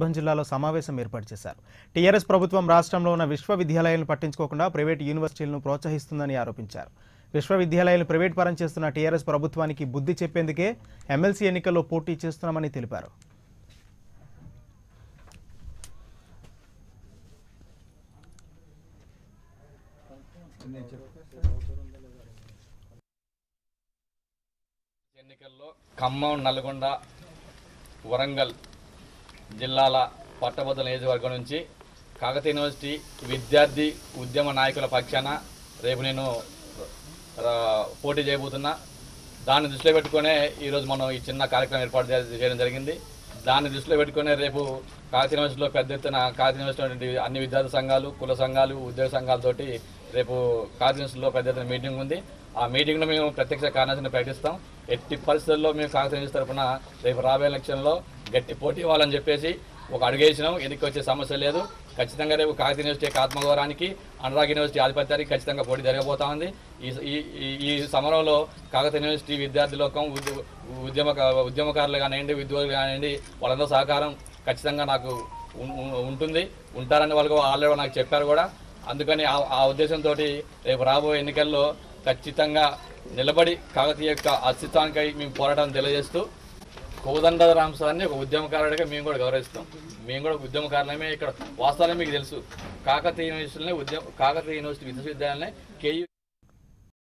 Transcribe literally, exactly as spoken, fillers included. మన్యం జిల్లాలో సమావేశం ఏర్పాటు చేశారు. టీఆర్ఎస్ ప్రభుత్వం రాష్ట్రంలో ఉన్న విశ్వవిద్యాలయాలను పట్టించుకోకుండా ప్రైవేట్ యూనివర్సిటీలను ప్రోత్సహిస్తుందని ఆరోపించారు. విశ్వవిద్యాలయాలను ప్రైవేట్ పరం చేస్తున్న టీఆర్ఎస్ ప్రభుత్వానికి బుద్ధి చెప్పేందుకే ఎమ్మెల్సీ ఎన్నికల్లో పోటీ చేస్తున్నామని తెలిపారు. ఎన్నికల్లో ఖమ్మం, నల్గొండ, వరంగల్ జిల్లాల పట్టభద్రుల నియోజకవర్గం నుంచి కాకతీయ యూనివర్సిటీ విద్యార్థి ఉద్యమ నాయకుల పక్షాన రేపు నేను పోటీ చేయబోతున్నా. దాన్ని దృష్టిలో పెట్టుకునే ఈరోజు మనం ఈ చిన్న కార్యక్రమం ఏర్పాటు చేయడం జరిగింది. దాన్ని దృష్టిలో పెట్టుకునే రేపు కాకతీయ యూనివర్సిటీలో పెద్ద ఎత్తున కాకతీయ యూనివర్సిటీ అన్ని విద్యార్థి సంఘాలు, కుల సంఘాలు, ఉద్యోగ సంఘాలతోటి రేపు కాకతీయ యూనివర్సిటీలో పెద్ద ఎత్తున మీటింగ్ ఉంది. ఆ మీటింగ్లో మేము ప్రత్యక్ష కార్యాచరణ ప్రకటిస్తాం. ఎట్టి పరిస్థితుల్లో మేము కాకతీయ యూనివర్సిటీ తరఫున రేపు రాబోయే ఎలక్షన్లో గట్టి పోటీ ఇవ్వాలని చెప్పేసి ఒక అడుగేసినాం. ఎందుకు వచ్చే సమస్య లేదు. ఖచ్చితంగా రేపు కాకతీయ యూనివర్సిటీ యొక్క ఆత్మగౌరవానికి, అనురాగ్ యూనివర్సిటీ ఆధిపత్యానికి ఖచ్చితంగా పోటీ జరగబోతా ఉంది. ఈ ఈ సమరంలో కాకతీయ యూనివర్సిటీ విద్యార్థి లోకం, ఉద్యమ ఉద్యమకారులు కానివ్వండి, ఉద్యోగులు కానివ్వండి, వాళ్ళందరూ సహకారం ఖచ్చితంగా నాకు ఉంటుంది, ఉంటారని వాళ్ళు ఆల్రెడీ నాకు చెప్పారు కూడా. అందుకని ఆ ఉద్దేశంతో రేపు రాబోయే ఎన్నికల్లో ఖచ్చితంగా నిలబడి కాకతీయ యొక్క అస్తిత్వానికై మేము పోరాటం తెలియజేస్తూ, కోదండరామ్ సార్ని ఒక ఉద్యమకారుడిగా మేము కూడా గౌరవిస్తాం. మేము కూడా ఉద్యమకారులమే. ఇక్కడ వాస్తవాలే మీకు తెలుసు. కాకతీయ యూనివర్సిటీలనే ఉద్యమ కాకతీయ యూనివర్సిటీ విశ్వవిద్యాలయాలనే కేయూ